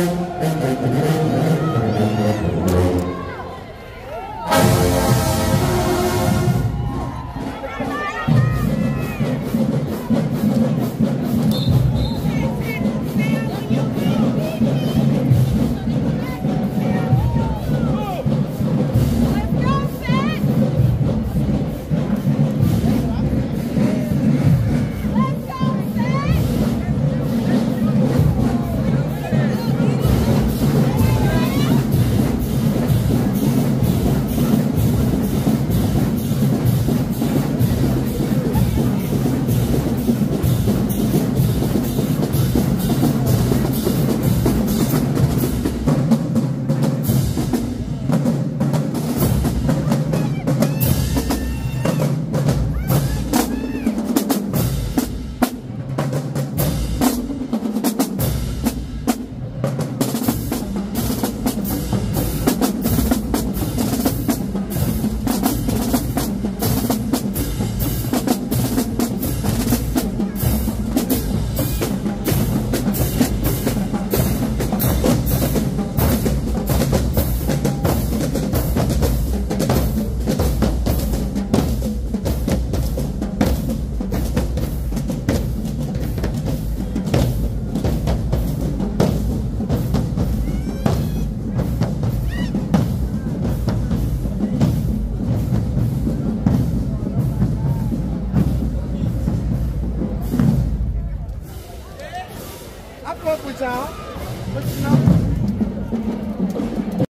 I fuck with y'all, but you know.